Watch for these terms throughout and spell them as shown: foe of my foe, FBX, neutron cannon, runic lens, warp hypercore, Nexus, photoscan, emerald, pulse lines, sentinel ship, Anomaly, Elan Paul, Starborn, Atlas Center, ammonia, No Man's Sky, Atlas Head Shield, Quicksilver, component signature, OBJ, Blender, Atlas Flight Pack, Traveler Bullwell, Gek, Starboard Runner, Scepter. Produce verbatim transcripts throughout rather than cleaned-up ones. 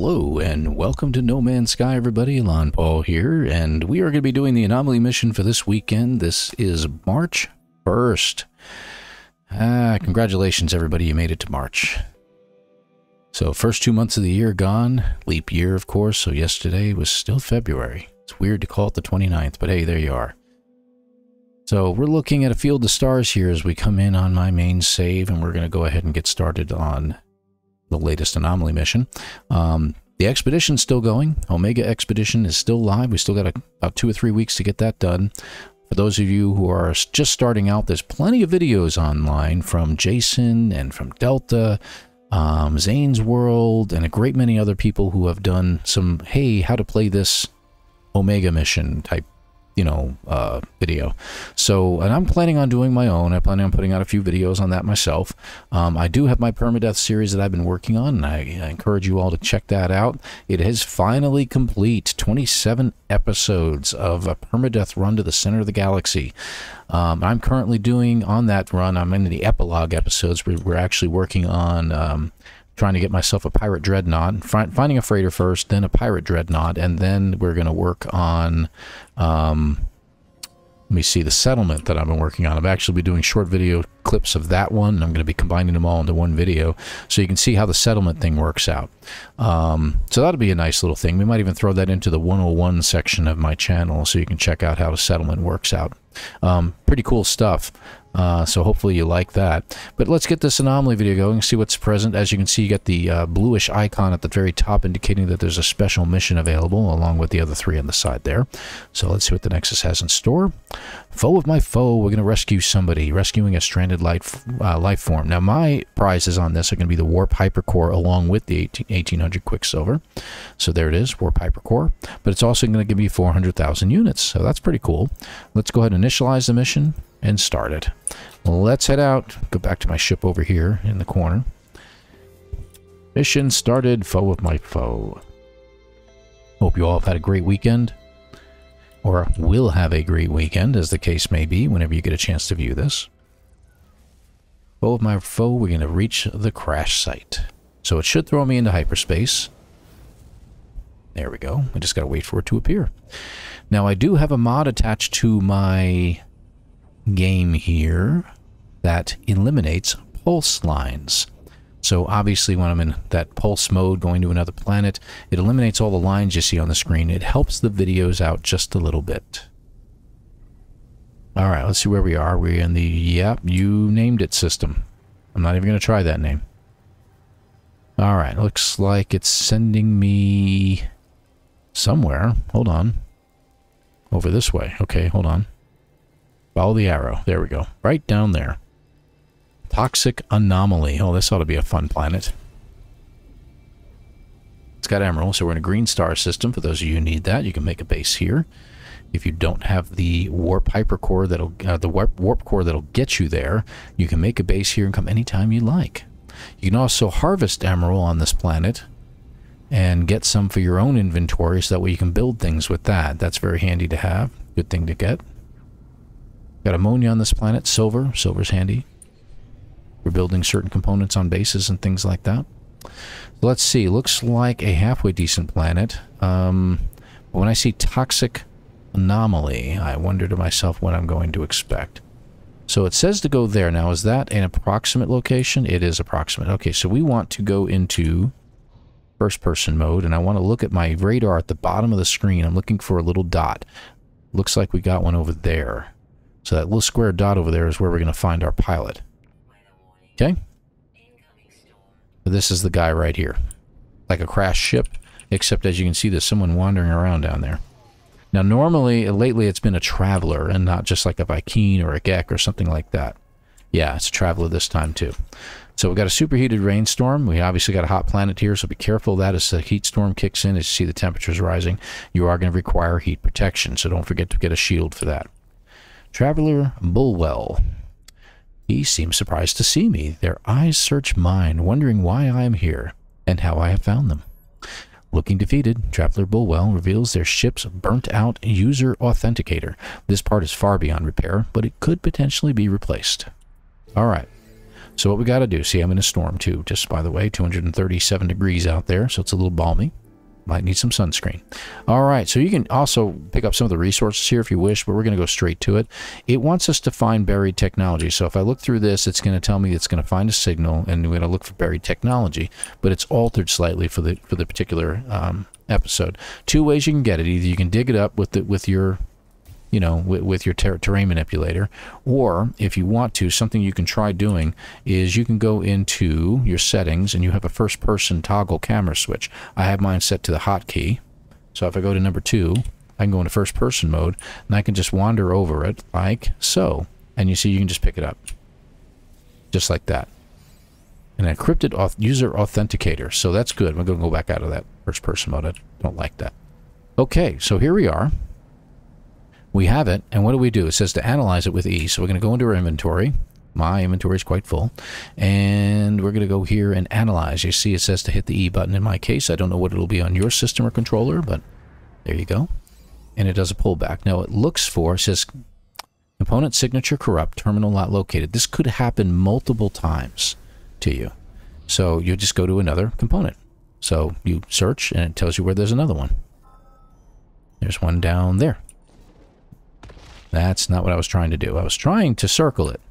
Hello and welcome to No Man's Sky, everybody. Elan Paul here, and we are going to be doing the anomaly mission for this weekend. This is March first. Ah, uh, congratulations, everybody. You made it to March. So, first two months of the year gone. Leap year, of course, so yesterday was still February. It's weird to call it the twenty-ninth, but hey, there you are. So, we're looking at a field of stars here as we come in on my main save, and we're going to go ahead and get started on the latest anomaly mission. Um, the expedition's still going. Omega Expedition is still live. We still got a, about two or three weeks to get that done. For those of you who are just starting out, there's plenty of videos online from Jason and from Delta, um, Zane's World, and a great many other people who have done some, hey, how to play this Omega mission type, you know, uh, video. So, and I'm planning on doing my own. I plan on putting out a few videos on that myself. Um, I do have my permadeath series that I've been working on, and I, I encourage you all to check that out. It is finally complete. twenty-seven episodes of a permadeath run to the center of the galaxy. Um, I'm currently doing on that run, I'm in the epilogue episodes. We're, we're actually working on um, trying to get myself a pirate dreadnought, find, finding a freighter first, then a pirate dreadnought, and then we're going to work on, um, let me see, the settlement that I've been working on. I've actually been doing short video clips of that one, and I'm going to be combining them all into one video, so you can see how the settlement thing works out. Um, so that'll be a nice little thing. We might even throw that into the one oh one section of my channel, so you can check out how the settlement works out. Um, pretty cool stuff. Uh, so hopefully you like that. But let's get this anomaly video going and see what's present. As you can see, you got the uh, bluish icon at the very top indicating that there's a special mission available along with the other three on the side there. So let's see what the Nexus has in store. Foe of my foe, we're going to rescue somebody, rescuing a stranded life, uh, life form. Now my prizes on this are going to be the warp hypercore along with the eighteen hundred Quicksilver. So there it is, warp hypercore. But it's also going to give me four hundred thousand units. So that's pretty cool. Let's go ahead and initialize the mission and start it. Let's head out, go back to my ship over here in the corner. Mission started, foe of my foe. Hope you all have had a great weekend, or will have a great weekend, as the case may be, whenever you get a chance to view this. Foe of my foe, we're going to reach the crash site. So it should throw me into hyperspace. There we go. I just got to wait for it to appear. Now I do have a mod attached to my game here that eliminates pulse lines. So obviously when I'm in that pulse mode going to another planet, it eliminates all the lines you see on the screen. It helps the videos out just a little bit. All right, let's see where we are. We're in the, yep, you named it system. I'm not even going to try that name. All right, looks like it's sending me somewhere. Hold on. Over this way. Okay, hold on. Follow the arrow. There we go. Right down there. Toxic anomaly. Oh, this ought to be a fun planet. It's got emerald, so we're in a green star system. For those of you who need that, you can make a base here. If you don't have the warp hypercore that'll uh, the warp warp core that'll get you there, you can make a base here and come anytime you like. You can also harvest emerald on this planet and get some for your own inventory, so that way you can build things with that. That's very handy to have. Good thing to get. Got ammonia on this planet, silver. Silver's handy. We're building certain components on bases and things like that. Let's see. Looks like a halfway decent planet. Um, when I see toxic anomaly, I wonder to myself what I'm going to expect. So it says to go there. Now, is that an approximate location? It is approximate. Okay, so we want to go into first-person mode, and I want to look at my radar at the bottom of the screen. I'm looking for a little dot. Looks like we got one over there. So that little square dot over there is where we're going to find our pilot. Okay? This is the guy right here. Like a crashed ship, except as you can see there's someone wandering around down there. Now normally, lately it's been a traveler and not just like a Viking or a Gek or something like that. Yeah, it's a traveler this time too. So we've got a superheated rainstorm. We obviously got a hot planet here, so be careful of that as the heat storm kicks in. As you see the temperatures rising, you are going to require heat protection, so don't forget to get a shield for that. Traveler Bullwell. He seems surprised to see me. Their eyes search mine, wondering why I am here and how I have found them. Looking defeated, Traveler Bullwell reveals their ship's burnt-out user authenticator. This part is far beyond repair, but it could potentially be replaced. All right. So what we got to do, see, I'm in a storm too, just by the way, two hundred thirty-seven degrees out there, so it's a little balmy. Might need some sunscreen. All right, so you can also pick up some of the resources here if you wish, but we're going to go straight to it. It wants us to find buried technology. So if I look through this, it's going to tell me it's going to find a signal, and we're going to look for buried technology, but it's altered slightly for the for the particular um, episode. Two ways you can get it: either you can dig it up with the, with your, you know, with, with your ter terrain manipulator, or if you want to, something you can try doing is you can go into your settings and you have a first-person toggle camera switch. I have mine set to the hotkey, so if I go to number two, I can go into first-person mode and I can just wander over it like so, and you see you can just pick it up, just like that. An encrypted auth user authenticator, so that's good. I'm going to go back out of that first-person mode. I don't like that. Okay, so here we are. We have it, and what do we do? It says to analyze it with E, so we're going to go into our inventory. My inventory is quite full, and we're going to go here and analyze. You see it says to hit the E button. In my case, I don't know what it'll be on your system or controller, but there you go. And it does a pullback. Now it looks for, it says component signature corrupt, terminal not located. This could happen multiple times to you, so you just go to another component. So you search, and it tells you where there's another one. There's one down there. That's not what I was trying to do. I was trying to circle it.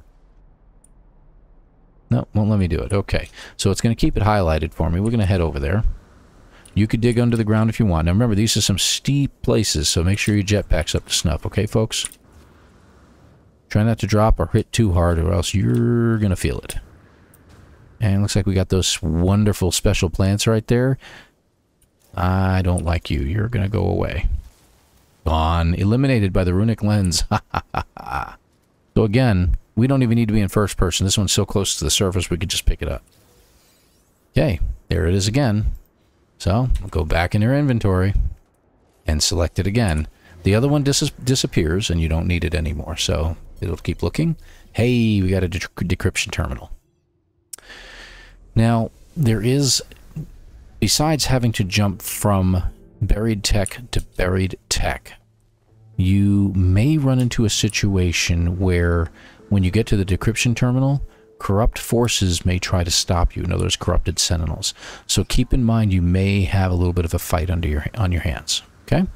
No, won't let me do it. Okay, so it's going to keep it highlighted for me. We're going to head over there. You could dig under the ground if you want. Now remember, these are some steep places, so make sure your jetpack's up to snuff. Okay, folks? Try not to drop or hit too hard, or else you're going to feel it. And it looks like we got those wonderful special plants right there. I don't like you. You're going to go away. Gone. Eliminated by the runic lens. So again, we don't even need to be in first person. This one's so close to the surface we could just pick it up. Okay, there it is again. So we'll go back in our inventory and select it again. The other one dis disappears and you don't need it anymore, so it'll keep looking. Hey, we got a de decryption terminal. Now there is, besides having to jump from buried tech to buried tech, you may run into a situation where when you get to the decryption terminal, corrupt forces may try to stop you. In other words, corrupted sentinels. So keep in mind you may have a little bit of a fight under your on your hands. Okay?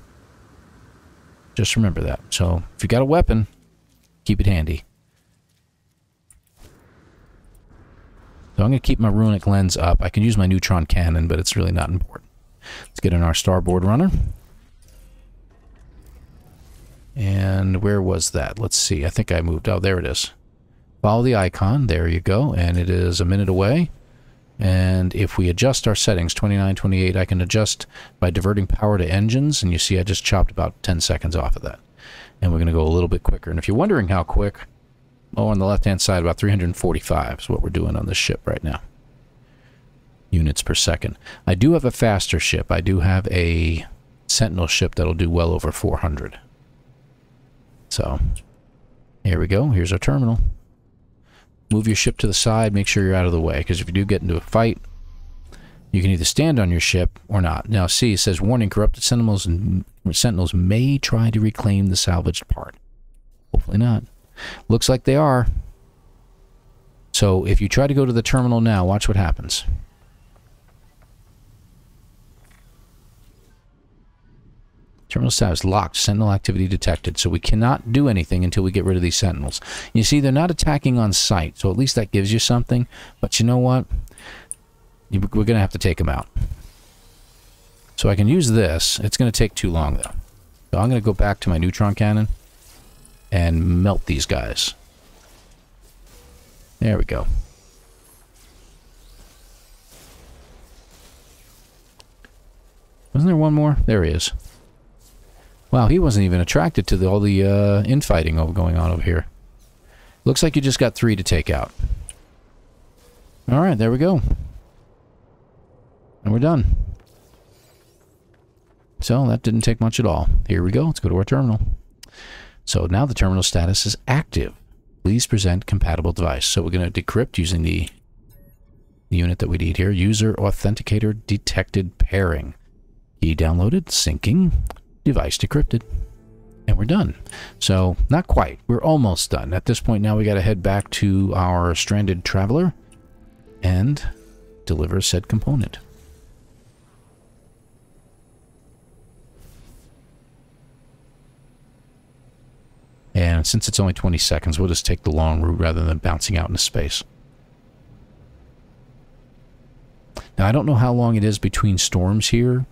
Just remember that. So if you got a weapon, keep it handy. So I'm going to keep my runic lens up. I can use my neutron cannon, but it's really not important. Let's get in our Starboard Runner. And where was that? Let's see. I think I moved. Oh, there it is. Follow the icon. There you go. And it is a minute away. And if we adjust our settings, twenty-nine, twenty-eight, I can adjust by diverting power to engines. And you see I just chopped about ten seconds off of that. And we're going to go a little bit quicker. And if you're wondering how quick, oh, on the left-hand side, about three hundred forty-five is what we're doing on this ship right now. Units per second. I do have a faster ship. I do have a sentinel ship that'll do well over four hundred. So here we go. Here's our terminal. Move your ship to the side. Make sure you're out of the way, because if you do get into a fight, you can either stand on your ship or not. Now see, it says warning, corrupted sentinels and sentinels may try to reclaim the salvaged part. Hopefully not. Looks like they are. So if you try to go to the terminal now, watch what happens. Terminal status locked. Sentinel activity detected. So we cannot do anything until we get rid of these sentinels. You see, they're not attacking on sight, so at least that gives you something. But you know what? We're going to have to take them out. So I can use this. It's going to take too long, though. So I'm going to go back to my neutron cannon and melt these guys. There we go. Wasn't there one more? There he is. Wow, he wasn't even attracted to the, all the uh, infighting going on over here. Looks like you just got three to take out. All right, there we go. And we're done. So that didn't take much at all. Here we go. Let's go to our terminal. So now the terminal status is active. Please present compatible device. So we're going to decrypt using the, the unit that we need here. User authenticator detected pairing. Key downloaded, syncing. Device decrypted, and we're done. So not quite, we're almost done. At this point now we got to head back to our stranded traveler and deliver said component. And since it's only twenty seconds, we'll just take the long route rather than bouncing out into space. Now, I don't know how long it is between storms here,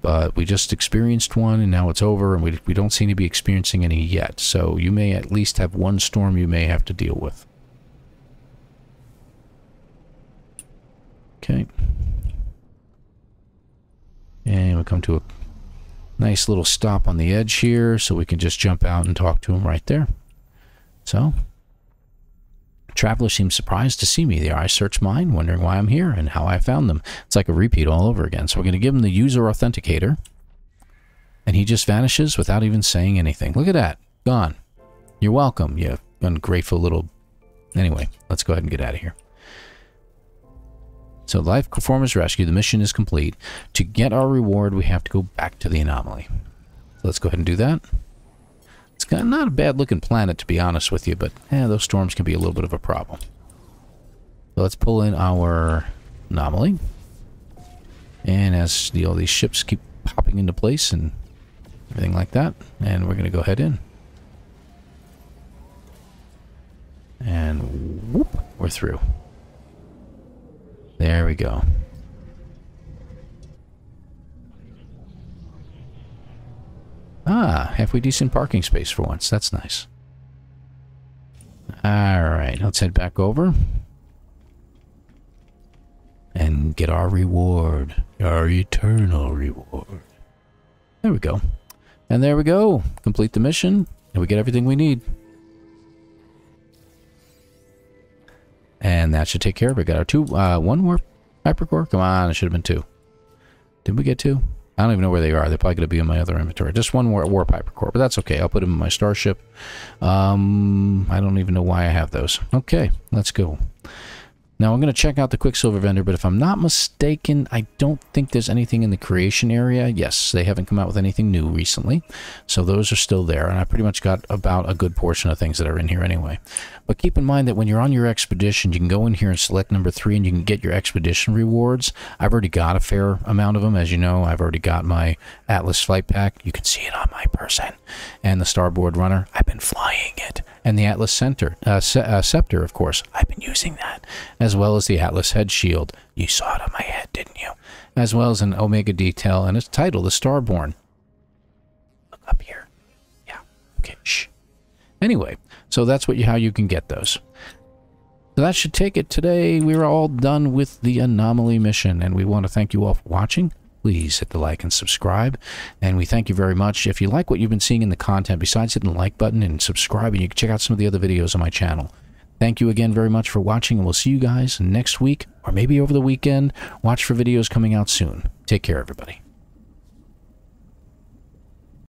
but we just experienced one, and now it's over, and we, we don't seem to be experiencing any yet. So you may at least have one storm you may have to deal with. Okay. And we'll come to a nice little stop on the edge here, so we can just jump out and talk to him right there. So, Traveler seems surprised to see me there. I searched mine, wondering why I'm here and how I found them. It's like a repeat all over again. So we're going to give him the user authenticator, and he just vanishes without even saying anything. Look at that. Gone. You're welcome, you ungrateful little... Anyway, let's go ahead and get out of here. So life form is rescued. The mission is complete. To get our reward, we have to go back to the anomaly. So let's go ahead and do that. It's got not a bad-looking planet, to be honest with you, but eh, those storms can be a little bit of a problem. So let's pull in our anomaly. And as the, all these ships keep popping into place and everything like that, and we're going to go ahead in. And whoop, we're through. There we go. Ah, halfway decent parking space for once. That's nice. Alright, let's head back over. And get our reward. Our eternal reward. There we go. And there we go. Complete the mission, and we get everything we need. And that should take care of it. Got our two, uh, one warp hypercore. Come on, it should have been two. Did we get two? I don't even know where they are. They're probably going to be in my other inventory. Just one warp, warp hypercore, but that's okay. I'll put them in my starship. Um, I don't even know why I have those. Okay, let's go. Now I'm going to check out the Quicksilver vendor, but if I'm not mistaken, I don't think there's anything in the creation area. Yes, they haven't come out with anything new recently, so those are still there, and I pretty much got about a good portion of things that are in here anyway. But keep in mind that when you're on your expedition, you can go in here and select number three, and you can get your expedition rewards. I've already got a fair amount of them. As you know, I've already got my Atlas Flight Pack. You can see it on my person. And the Starboard Runner. I've been flying it. And the Atlas Center, uh, uh, Scepter, of course. I've been using that. As well as the Atlas Head Shield. You saw it on my head, didn't you? As well as an Omega Detail and its title, the Starborn. Look up here. Yeah. Okay. Shh. Anyway, so that's what you, how you can get those. So that should take it today. We're all done with the anomaly mission, and we want to thank you all for watching. Please hit the like and subscribe, and we thank you very much. If you like what you've been seeing in the content, besides hitting the like button and subscribing, you can check out some of the other videos on my channel. Thank you again very much for watching, and we'll see you guys next week, or maybe over the weekend. Watch for videos coming out soon. Take care, everybody.